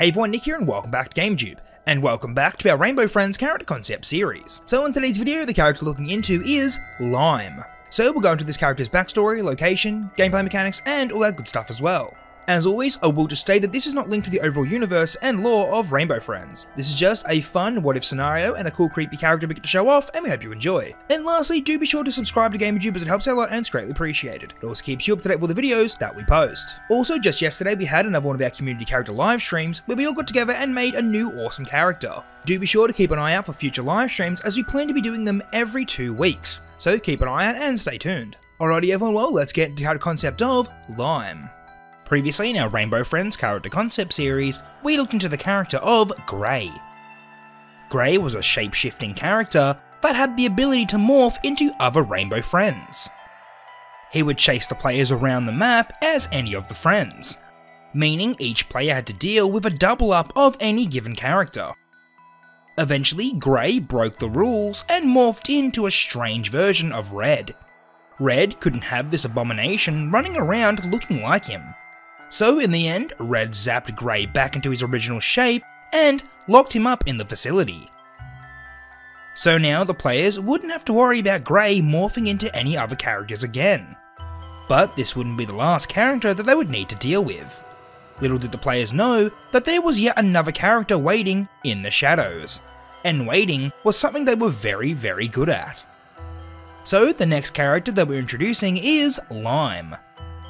Hey everyone, Nick here and welcome back to GameTube, and welcome back to our Rainbow Friends character concept series. So in today's video, the character we're looking into is Lime. So we'll go into this character's backstory, location, gameplay mechanics, and all that good stuff as well. As always, I will just state that this is not linked to the overall universe and lore of Rainbow Friends. This is just a fun what-if scenario and a cool creepy character we get to show off, and we hope you enjoy. And lastly, do be sure to subscribe to GamerJoob as it helps out a lot and it's greatly appreciated. It also keeps you up to date with all the videos that we post. Also, just yesterday we had another one of our community character live streams where we all got together and made a new awesome character. Do be sure to keep an eye out for future live streams as we plan to be doing them every 2 weeks. So keep an eye out and stay tuned. Alrighty everyone, well let's get into the concept of Lime. Previously in our Rainbow Friends character concept series, we looked into the character of Grey. Grey was a shape-shifting character that had the ability to morph into other Rainbow Friends. He would chase the players around the map as any of the friends, meaning each player had to deal with a double-up of any given character. Eventually, Grey broke the rules and morphed into a strange version of Red. Red couldn't have this abomination running around looking like him. So in the end, Red zapped Grey back into his original shape and locked him up in the facility. So now the players wouldn't have to worry about Grey morphing into any other characters again. But this wouldn't be the last character that they would need to deal with. Little did the players know that there was yet another character waiting in the shadows. And waiting was something they were very good at. So the next character that we're introducing is Lime.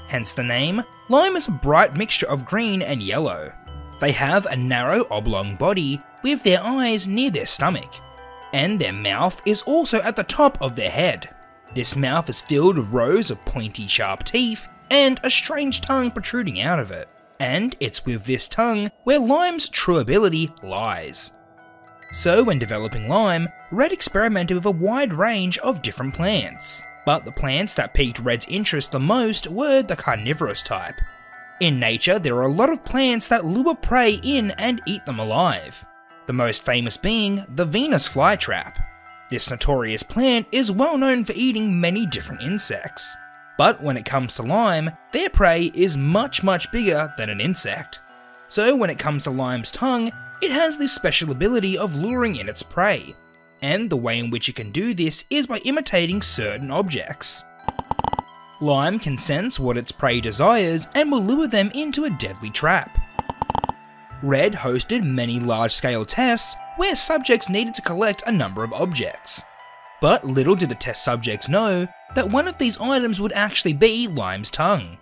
Hence the name, Lime is a bright mixture of green and yellow. They have a narrow oblong body with their eyes near their stomach, and their mouth is also at the top of their head. This mouth is filled with rows of pointy sharp teeth and a strange tongue protruding out of it, and it's with this tongue where Lime's true ability lies. So when developing Lime, Red experimented with a wide range of different plants. But the plants that piqued Red's interest the most were the carnivorous type. In nature, there are a lot of plants that lure prey in and eat them alive, the most famous being the Venus flytrap. This notorious plant is well known for eating many different insects. But when it comes to Lime, their prey is much bigger than an insect. So when it comes to Lime's tongue, it has this special ability of luring in its prey. And the way in which it can do this is by imitating certain objects. Lime can sense what its prey desires and will lure them into a deadly trap. Red hosted many large-scale tests where subjects needed to collect a number of objects. But little did the test subjects know that one of these items would actually be Lime's tongue.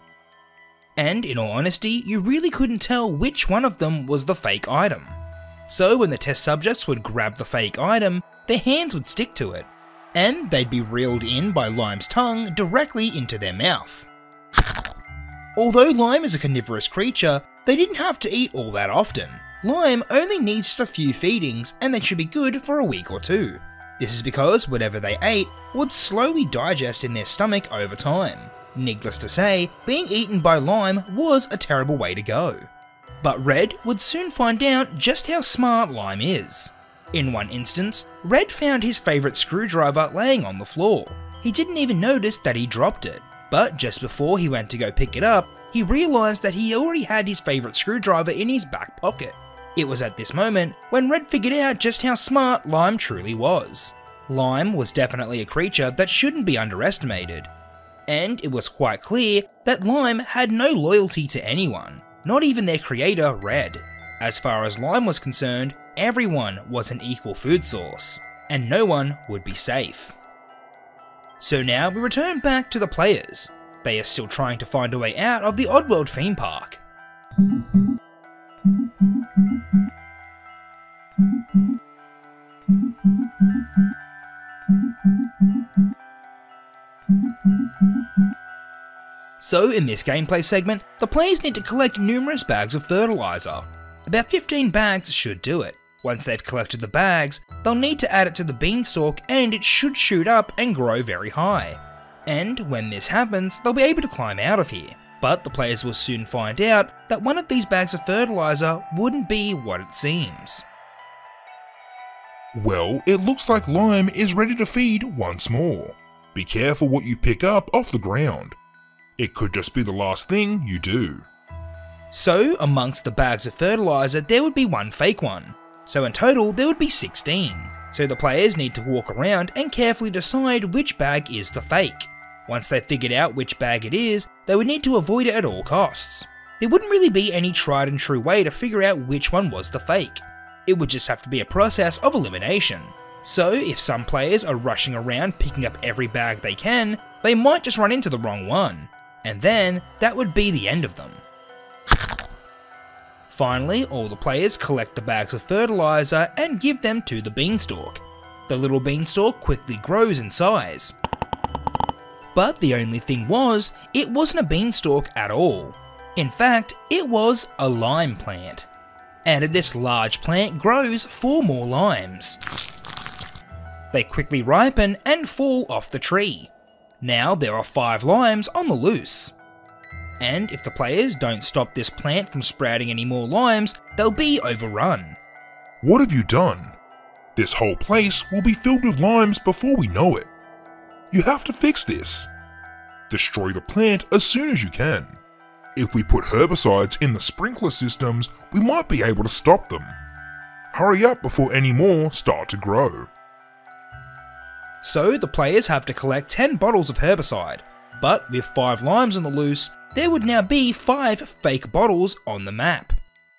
And in all honesty, you really couldn't tell which one of them was the fake item. So when the test subjects would grab the fake item, their hands would stick to it, and they'd be reeled in by Lime's tongue directly into their mouth. Although Lime is a carnivorous creature, they didn't have to eat all that often. Lime only needs just a few feedings and they should be good for a week or two. This is because whatever they ate would slowly digest in their stomach over time. Needless to say, being eaten by Lime was a terrible way to go. But Red would soon find out just how smart Lime is. In one instance, Red found his favourite screwdriver laying on the floor. He didn't even notice that he dropped it, but just before he went to go pick it up, he realised that he already had his favourite screwdriver in his back pocket. It was at this moment when Red figured out just how smart Lime truly was. Lime was definitely a creature that shouldn't be underestimated, and it was quite clear that Lime had no loyalty to anyone, not even their creator, Red. As far as Lime was concerned, everyone was an equal food source, and no one would be safe. So now we return back to the players. They are still trying to find a way out of the Oddworld theme park. So in this gameplay segment, the players need to collect numerous bags of fertilizer. About 15 bags should do it. Once they've collected the bags, they'll need to add it to the beanstalk and it should shoot up and grow very high. And when this happens, they'll be able to climb out of here. But the players will soon find out that one of these bags of fertilizer wouldn't be what it seems. Well, it looks like Lime is ready to feed once more. Be careful what you pick up off the ground. It could just be the last thing you do. So amongst the bags of fertilizer there would be one fake one, so in total there would be 16. So the players need to walk around and carefully decide which bag is the fake. Once they figured out which bag it is, they would need to avoid it at all costs. There wouldn't really be any tried and true way to figure out which one was the fake. It would just have to be a process of elimination. So if some players are rushing around picking up every bag they can, they might just run into the wrong one, and then that would be the end of them. Finally, all the players collect the bags of fertilizer and give them to the beanstalk. The little beanstalk quickly grows in size. But the only thing was, it wasn't a beanstalk at all. In fact, it was a lime plant. And this large plant grows 4 more limes. They quickly ripen and fall off the tree. Now there are 5 limes on the loose. And if the players don't stop this plant from sprouting any more limes, they'll be overrun. What have you done? This whole place will be filled with limes before we know it. You have to fix this. Destroy the plant as soon as you can. If we put herbicides in the sprinkler systems, we might be able to stop them. Hurry up before any more start to grow. So the players have to collect 10 bottles of herbicide, but with 5 limes on the loose, there would now be 5 fake bottles on the map,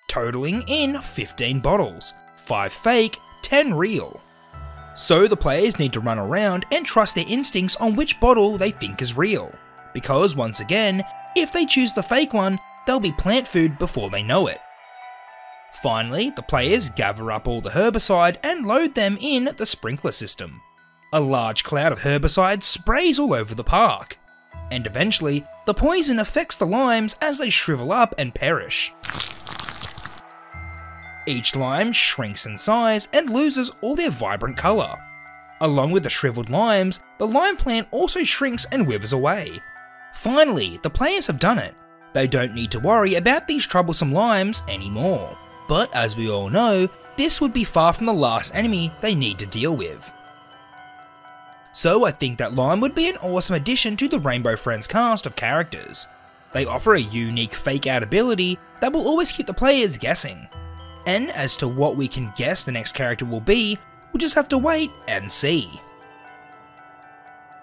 totaling in 15 bottles, 5 fake, 10 real. So the players need to run around and trust their instincts on which bottle they think is real, because once again, if they choose the fake one, they'll be plant food before they know it. Finally, the players gather up all the herbicide and load them in the sprinkler system. A large cloud of herbicide sprays all over the park, and eventually, the poison affects the limes as they shrivel up and perish. Each lime shrinks in size and loses all their vibrant colour. Along with the shriveled limes, the lime plant also shrinks and withers away. Finally, the players have done it. They don't need to worry about these troublesome limes anymore. But as we all know, this would be far from the last enemy they need to deal with. So I think that Lime would be an awesome addition to the Rainbow Friends cast of characters. They offer a unique fake out ability that will always keep the players guessing. And as to what we can guess the next character will be, we'll just have to wait and see.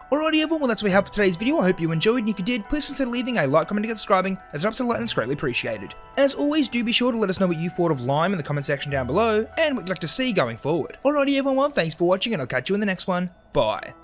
Alrighty everyone, well that's what we have for today's video. I hope you enjoyed, and if you did, please consider leaving a like, comment, and subscribing, as it helps a lot and it's greatly appreciated. As always, do be sure to let us know what you thought of Lime in the comment section down below, and what you'd like to see going forward. Alrighty everyone, thanks for watching, and I'll catch you in the next one. Bye.